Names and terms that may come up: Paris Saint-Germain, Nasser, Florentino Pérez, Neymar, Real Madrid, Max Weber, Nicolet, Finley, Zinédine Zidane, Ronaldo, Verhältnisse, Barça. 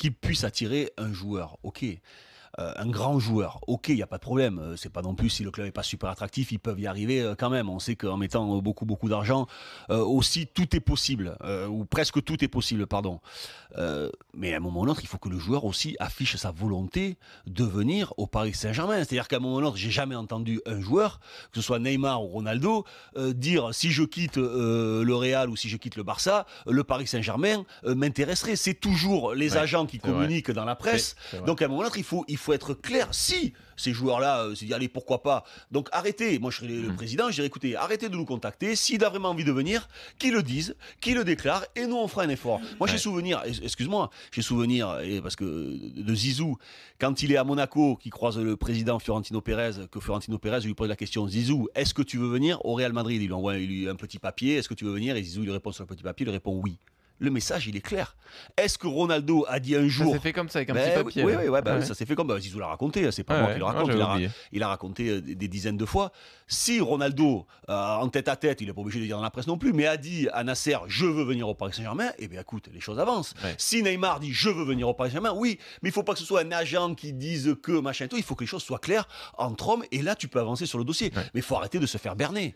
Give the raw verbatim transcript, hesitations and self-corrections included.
qui puisse attirer un joueur. Ok. Euh, un grand joueur, ok, il n'y a pas de problème. Euh, c'est pas non plus, si le club n'est pas super attractif, ils peuvent y arriver euh, quand même. On sait qu'en mettant euh, beaucoup, beaucoup d'argent, euh, aussi, tout est possible, euh, ou presque tout est possible, pardon. Euh, mais à un moment ou l'autre, il faut que le joueur aussi affiche sa volonté de venir au Paris Saint-Germain. C'est-à-dire qu'à un moment ou l'autre, j'ai jamais entendu un joueur, que ce soit Neymar ou Ronaldo, euh, dire si je quitte euh, le Real ou si je quitte le Barça, euh, le Paris Saint-Germain euh, m'intéresserait. C'est toujours les ouais, agents qui communiquent vrai. dans la presse. Donc à un moment ou l'autre, il faut, il faut Il faut être clair, si ces joueurs-là euh, se disent allez pourquoi pas, donc arrêtez, moi je serai le mmh. président, je dirais écoutez, arrêtez de nous contacter, s'il a vraiment envie de venir, qu'il le dise, qu'il le déclare et nous on fera un effort. Moi ouais. j'ai souvenir, excuse-moi, j'ai souvenir, et parce que de Zizou, quand il est à Monaco, qui croise le président Florentino Pérez, que Florentino Pérez lui pose la question, Zizou, est-ce que tu veux venir au Real Madrid? Il lui envoie lui, un petit papier, est-ce que tu veux venir? Et Zizou lui répond sur le petit papier, il lui répond oui. Le message, il est clair. Est-ce que Ronaldo a dit un jour... Ça s'est fait comme ça, avec un ben, petit papier. Oui, oui, ouais, ben, ah ouais. ça s'est fait comme... Ben, Zizou l'a raconté, c'est pas ah moi ouais. qui le raconte. Ah, il, a, il a raconté des dizaines de fois. Si Ronaldo, euh, en tête à tête, il n'est pas obligé de dire dans la presse non plus, mais a dit à Nasser, je veux venir au Paris Saint-Germain, eh bien écoute, les choses avancent. Ouais. Si Neymar dit, je veux venir au Paris Saint-Germain, oui, mais il ne faut pas que ce soit un agent qui dise que machin et tout, il faut que les choses soient claires entre hommes, et là, tu peux avancer sur le dossier. Ouais. Mais il faut arrêter de se faire berner.